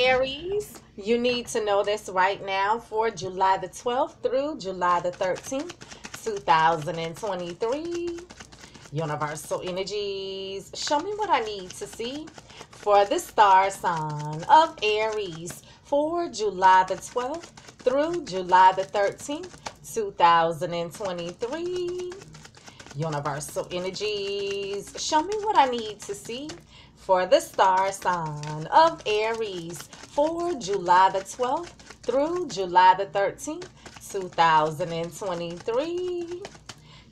Aries, you need to know this right now for July the 12th through July the 13th, 2023. Universal energies, show me what I need to see for the star sign of Aries for July the 12th through July the 13th, 2023. Universal energies, show me what I need to see for the star sign of Aries for July the 12th through July the 13th, 2023.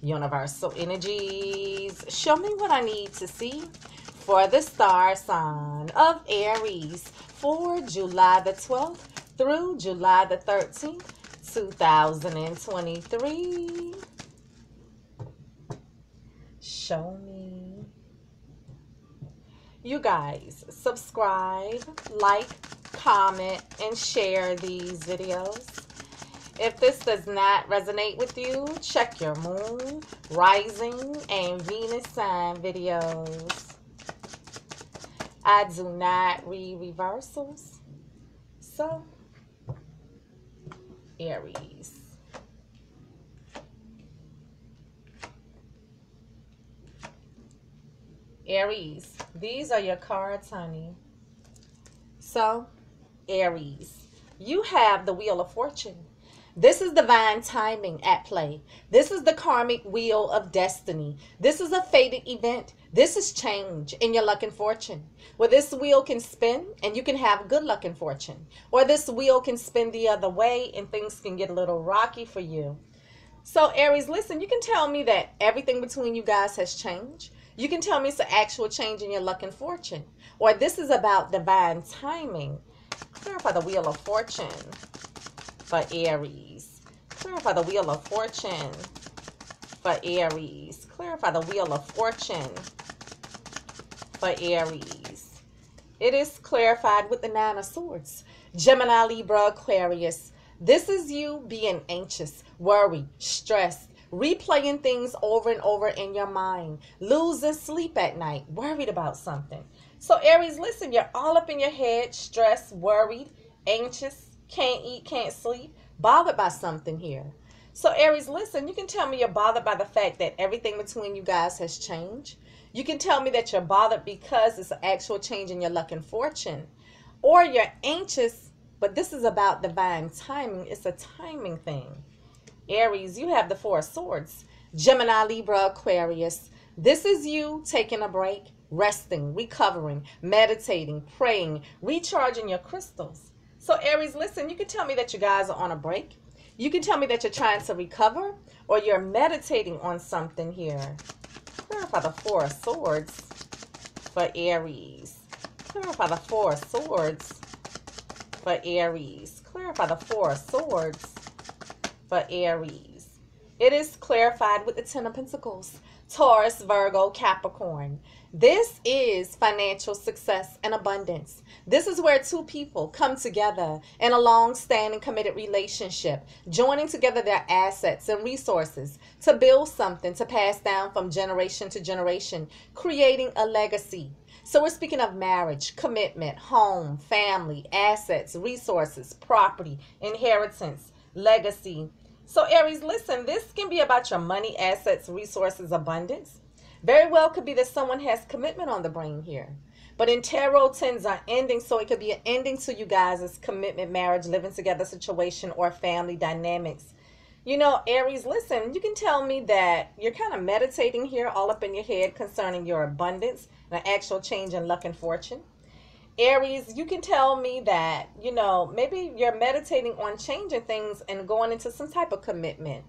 Universal energies, show me what I need to see for the star sign of Aries for July the 12th through July the 13th, 2023. Show me. You guys, subscribe, like, comment, and share these videos. If this does not resonate with you, check your moon, rising, and Venus sign videos. I do not read reversals. So, Aries. Aries, these are your cards, honey. So, Aries, you have the Wheel of Fortune. This is divine timing at play. This is the karmic wheel of destiny. This is a fated event. This is change in your luck and fortune. Where this wheel can spin and you can have good luck and fortune. Or this wheel can spin the other way and things can get a little rocky for you. So Aries, listen, you can tell me that everything between you guys has changed. You can tell me it's an actual change in your luck and fortune. Or this is about divine timing. Clarify the Wheel of Fortune for Aries. Clarify the Wheel of Fortune for Aries. Clarify the Wheel of Fortune for Aries. It is clarified with the Nine of Swords. Gemini, Libra, Aquarius. This is you being anxious, worried, stressed, replaying things over and over in your mind, losing sleep at night, worried about something. So Aries, listen, you're all up in your head, stressed, worried, anxious, can't eat, can't sleep, bothered by something here. So Aries, listen, you can tell me you're bothered by the fact that everything between you guys has changed. You can tell me that you're bothered because it's an actual change in your luck and fortune. Or you're anxious, but this is about divine timing. It's a timing thing. Aries, you have the Four of Swords. Gemini, Libra, Aquarius. This is you taking a break, resting, recovering, meditating, praying, recharging your crystals. So Aries, listen, you can tell me that you guys are on a break. You can tell me that you're trying to recover or you're meditating on something here. Clarify the Four of Swords for Aries. Clarify the Four of Swords for Aries. Clarify the Four of Swords for Aries. It is clarified with the Ten of Pentacles. Taurus, Virgo, Capricorn. This is financial success and abundance. This is where two people come together in a long-standing committed relationship, joining together their assets and resources to build something to pass down from generation to generation, creating a legacy. So we're speaking of marriage, commitment, home, family, assets, resources, property, inheritance, legacy. So Aries, listen, this can be about your money, assets, resources, abundance. Very well could be that someone has commitment on the brain here. But in tarot, tens are ending, so it could be an ending to you guys' commitment, marriage, living together situation, or family dynamics. You know, Aries, listen, you can tell me that you're kind of meditating here all up in your head concerning your abundance and an actual change in luck and fortune. Aries, you can tell me that, you know, maybe you're meditating on changing things and going into some type of commitment.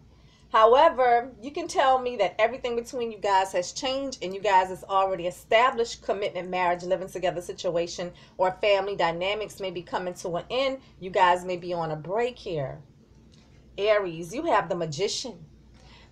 However, you can tell me that everything between you guys has changed and you guys is already established commitment, marriage, living together situation, or family dynamics may be coming to an end. You guys may be on a break here. Aries, you have the Magician.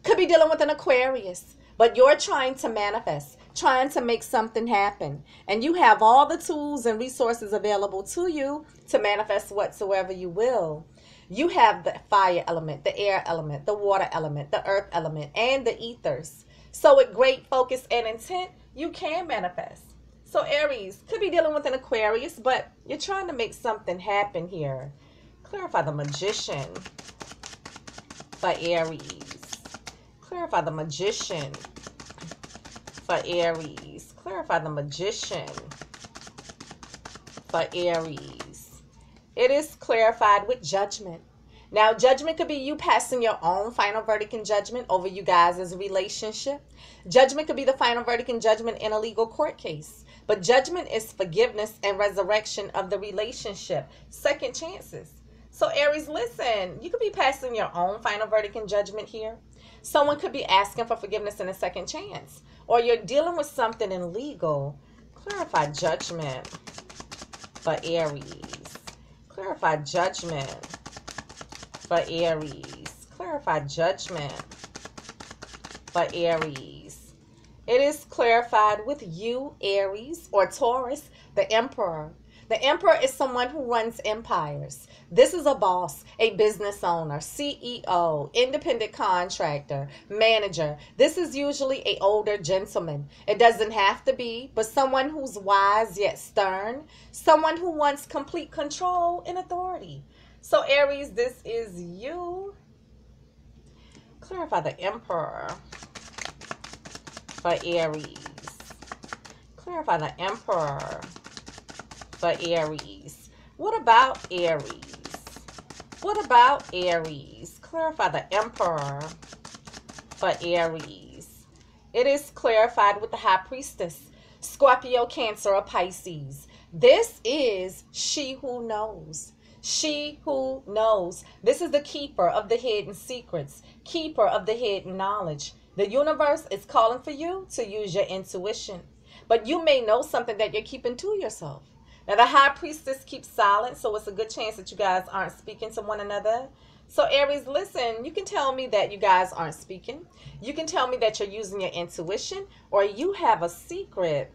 Could be dealing with an Aquarius, but you're trying to manifest, trying to make something happen, and you have all the tools and resources available to you to manifest whatsoever you will. You have the fire element, the air element, the water element, the earth element, and the ethers. So with great focus and intent, you can manifest. So Aries, could be dealing with an Aquarius, but you're trying to make something happen here. Clarify the Magician for Aries. Clarify the Magician for Aries. Clarify the Magician for Aries. It is clarified with Judgment. Now, Judgment could be you passing your own final verdict and judgment over you guys' relationship. Judgment could be the final verdict and judgment in a legal court case. But Judgment is forgiveness and resurrection of the relationship. Second chances. So, Aries, listen, you could be passing your own final verdict and judgment here. Someone could be asking for forgiveness in a second chance. Or you're dealing with something in legal. Clarify Judgment for Aries. Clarify Judgment for Aries. Clarify Judgment for Aries. It is clarified with you, Aries, or Taurus, the Emperor. The Emperor is someone who runs empires. This is a boss, a business owner, CEO, independent contractor, manager. This is usually an older gentleman. It doesn't have to be, but someone who's wise yet stern. Someone who wants complete control and authority. So, Aries, this is you. Clarify the Emperor for Aries. Clarify the Emperor for Aries. What about Aries? What about Aries? Clarify the Emperor for Aries. It is clarified with the High Priestess, Scorpio, Cancer, or Pisces. This is she who knows. She who knows. This is the keeper of the hidden secrets, keeper of the hidden knowledge. The universe is calling for you to use your intuition, but you may know something that you're keeping to yourself. Now, the High Priestess keeps silent, so it's a good chance that you guys aren't speaking to one another. So, Aries, listen, you can tell me that you guys aren't speaking. You can tell me that you're using your intuition, or you have a secret.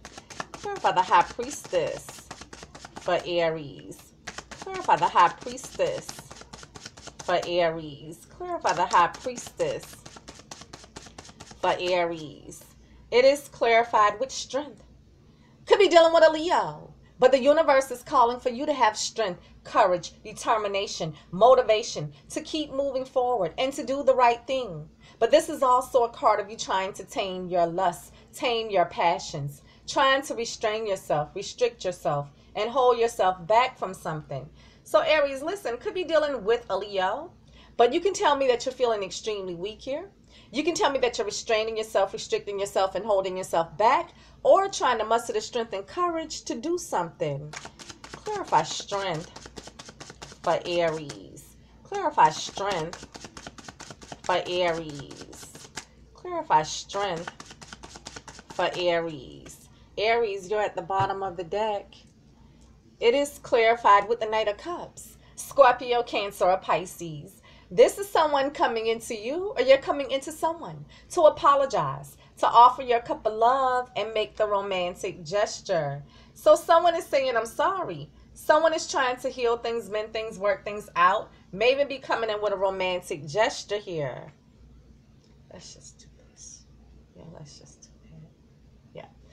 Clarify the High Priestess for Aries. Clarify the High Priestess for Aries. Clarify the High Priestess for Aries. It is clarified with strength. Could be dealing with a Leo, but the universe is calling for you to have strength, courage, determination, motivation to keep moving forward and to do the right thing. But this is also a card of you trying to tame your lusts, tame your passions, trying to restrain yourself, restrict yourself, and hold yourself back from something. So Aries, listen, could be dealing with a Leo, but you can tell me that you're feeling extremely weak here. You can tell me that you're restraining yourself, restricting yourself, and holding yourself back, or trying to muster the strength and courage to do something. Clarify strength for Aries. Clarify strength for Aries. Clarify strength for Aries. Aries, you're at the bottom of the deck. It is clarified with the Knight of Cups, Scorpio, Cancer, or Pisces. This is someone coming into you, or you're coming into someone to apologize, to offer your cup of love and make the romantic gesture. So someone is saying, I'm sorry. Someone is trying to heal things, mend things, work things out, maybe be coming in with a romantic gesture here. Let's just do this. Yeah, let's just do that. Yeah.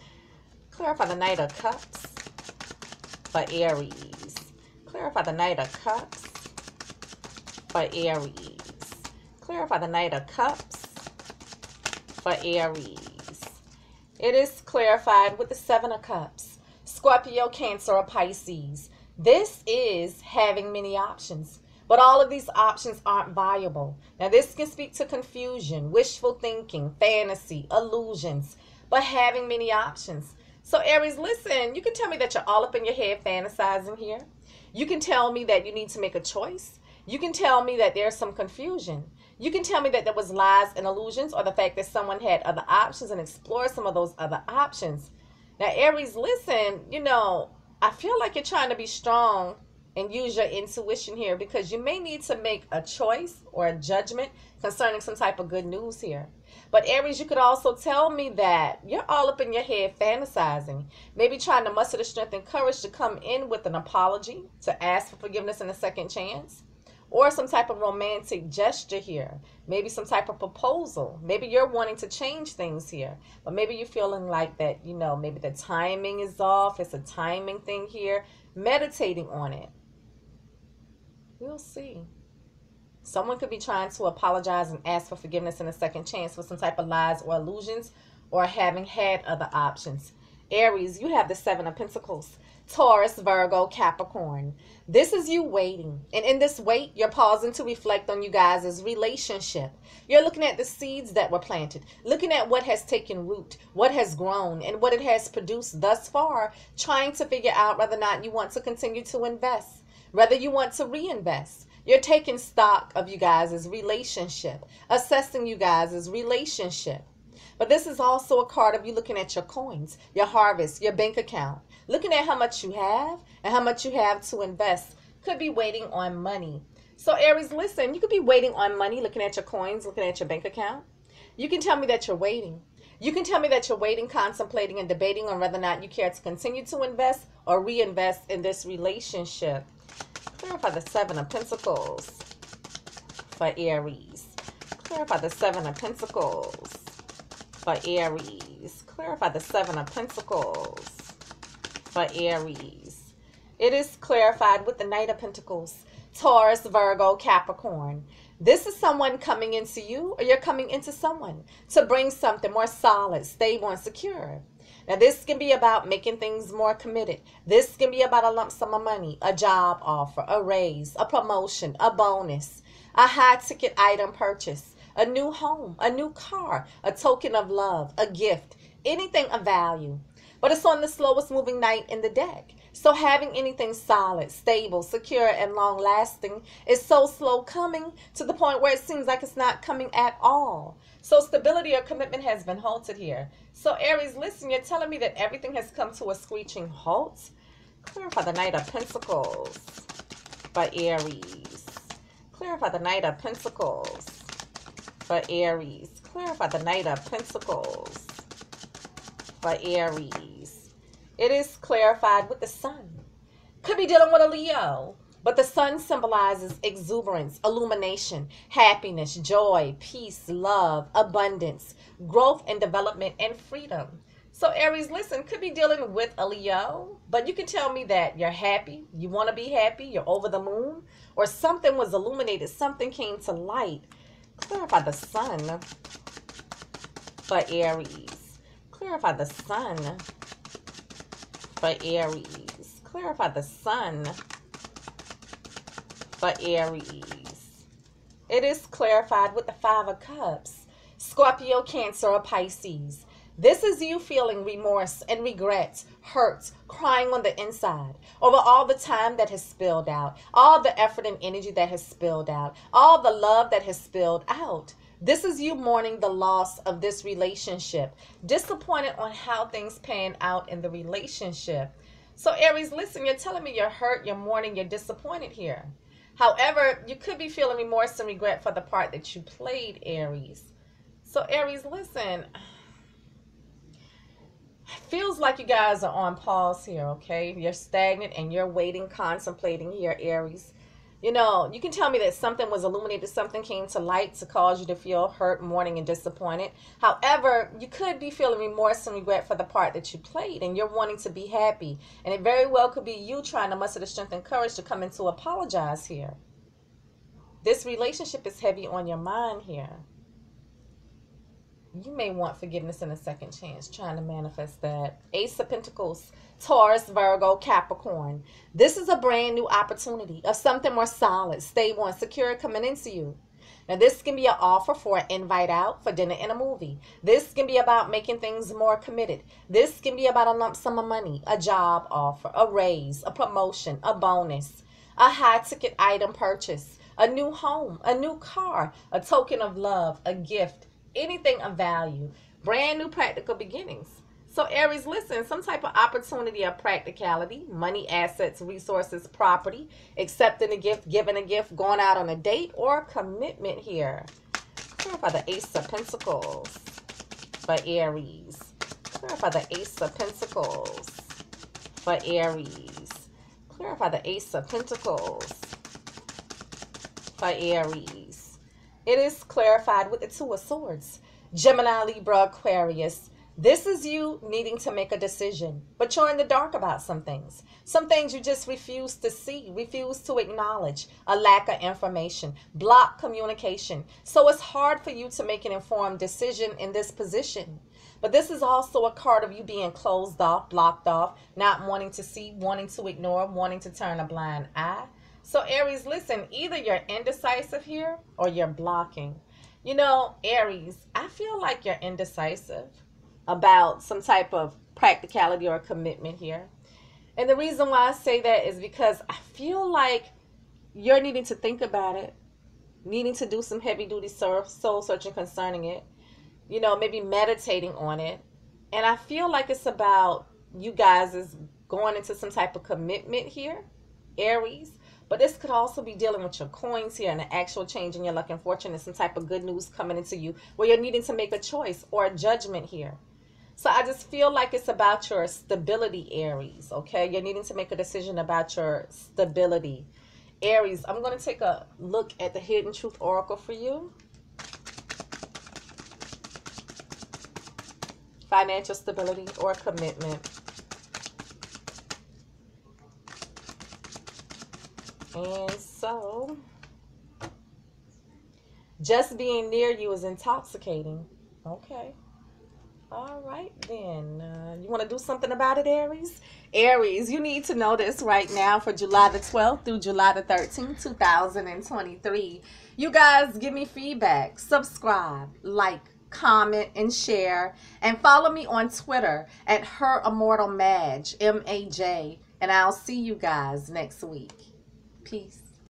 Clarify the Knight of Cups for Aries. Clarify the Knight of Cups for Aries. Clarify the Knight of Cups for Aries. It is clarified with the Seven of Cups, Scorpio, Cancer, or Pisces. This is having many options, but all of these options aren't viable. Now, this can speak to confusion, wishful thinking, fantasy, illusions, but having many options. So, Aries, listen, you can tell me that you're all up in your head fantasizing here. You can tell me that you need to make a choice. You can tell me that there's some confusion. You can tell me that there was lies and illusions, or the fact that someone had other options and explored some of those other options. Now, Aries, listen, you know, I feel like you're trying to be strong and use your intuition here, because you may need to make a choice or a judgment concerning some type of good news here. But Aries, you could also tell me that you're all up in your head fantasizing, maybe trying to muster the strength and courage to come in with an apology, to ask for forgiveness in a second chance, or some type of romantic gesture here. Maybe some type of proposal. Maybe you're wanting to change things here. But maybe you're feeling like that, you know, maybe the timing is off. It's a timing thing here. Meditating on it. We'll see. Someone could be trying to apologize and ask for forgiveness and a second chance for some type of lies or illusions, or having had other options. Aries, you have the Seven of Pentacles. Taurus, Virgo, Capricorn. This is you waiting. And in this wait, you're pausing to reflect on you guys' relationship. You're looking at the seeds that were planted, looking at what has taken root, what has grown, and what it has produced thus far, trying to figure out whether or not you want to continue to invest, whether you want to reinvest. You're taking stock of you guys' relationship, assessing you guys' relationship. But this is also a card of you looking at your coins, your harvest, your bank account. Looking at how much you have and how much you have to invest. Could be waiting on money. So Aries, listen, you could be waiting on money, looking at your coins, looking at your bank account. You can tell me that you're waiting. You can tell me that you're waiting, contemplating, and debating on whether or not you care to continue to invest or reinvest in this relationship. Clarify the Seven of Pentacles for Aries. Clarify the Seven of Pentacles for Aries. Clarify the Seven of Pentacles for Aries. It is clarified with the Knight of Pentacles. Taurus, Virgo, Capricorn. This is someone coming into you, or you're coming into someone to bring something more solid, stable, and secure. Now, this can be about making things more committed. This can be about a lump sum of money, a job offer, a raise, a promotion, a bonus, a high-ticket item purchase, a new home, a new car, a token of love, a gift, anything of value. But it's on the slowest moving night in the deck. So having anything solid, stable, secure, and long-lasting is so slow coming to the point where it seems like it's not coming at all. So stability or commitment has been halted here. So Aries, listen, you're telling me that everything has come to a screeching halt? Clarify the Knight of Pentacles for Aries. Clarify the Knight of Pentacles for Aries. Clarify the Knight of Pentacles for Aries. It is clarified with the Sun. Could be dealing with a Leo, but the Sun symbolizes exuberance, illumination, happiness, joy, peace, love, abundance, growth and development, and freedom. So Aries, listen, could be dealing with a Leo, but you can tell me that you're happy, you want to be happy, you're over the moon, or something was illuminated, something came to light. Clarify the Sun for Aries. Clarify the Sun for Aries. Clarify the Sun for Aries. It is clarified with the Five of Cups. Scorpio, Cancer, or Pisces. This is you feeling remorse and regret, hurt, crying on the inside over all the time that has spilled out, all the effort and energy that has spilled out, all the love that has spilled out. This is you mourning the loss of this relationship, disappointed on how things pan out in the relationship. So Aries, listen, you're telling me you're hurt, you're mourning, you're disappointed here. However, you could be feeling remorse and regret for the part that you played, Aries. So Aries, listen. Feels like you guys are on pause here, okay? You're stagnant and you're waiting, contemplating here, Aries. You know, you can tell me that something was illuminated, something came to light to cause you to feel hurt, mourning, and disappointed. However, you could be feeling remorse and regret for the part that you played, and you're wanting to be happy. And it very well could be you trying to muster the strength and courage to come in to apologize here. This relationship is heavy on your mind here. You may want forgiveness and a second chance, trying to manifest that. Ace of Pentacles, Taurus, Virgo, Capricorn. This is a brand new opportunity of something more solid, stable, and secure coming into you. Now, this can be an offer for an invite out for dinner and a movie. This can be about making things more committed. This can be about a lump sum of money, a job offer, a raise, a promotion, a bonus, a high-ticket item purchase, a new home, a new car, a token of love, a gift, anything of value, brand new practical beginnings. So Aries, listen, some type of opportunity or practicality, money, assets, resources, property, accepting a gift, giving a gift, going out on a date, or commitment here. Clarify the Ace of Pentacles for Aries. Clarify the Ace of Pentacles for Aries. Clarify the Ace of Pentacles for Aries. It is clarified with the Two of Swords. Gemini, Libra, Aquarius. This is you needing to make a decision, but you're in the dark about some things. Some things you just refuse to see, refuse to acknowledge, a lack of information, block communication. So it's hard for you to make an informed decision in this position. But this is also a card of you being closed off, blocked off, not wanting to see, wanting to ignore, wanting to turn a blind eye. So Aries, listen, either you're indecisive here or you're blocking. You know, Aries, I feel like you're indecisive about some type of practicality or commitment here. And the reason why I say that is because I feel like you're needing to think about it, needing to do some heavy-duty soul searching concerning it, you know, maybe meditating on it. And I feel like it's about you guys is going into some type of commitment here, Aries. But this could also be dealing with your coins here and an actual change in your luck and fortune and some type of good news coming into you where you're needing to make a choice or a judgment here. So I just feel like it's about your stability, Aries, okay? You're needing to make a decision about your stability. Aries, I'm going to take a look at the Hidden Truth Oracle for you. Financial stability or commitment. And so, just being near you is intoxicating. Okay. All right, then. You want to do something about it, Aries? Aries, you need to know this right now for July the 12th through July the 13th, 2023. You guys, give me feedback. Subscribe, like, comment, and share. And follow me on Twitter at Her Immortal Maj, M-A-J. And I'll see you guys next week. Peace.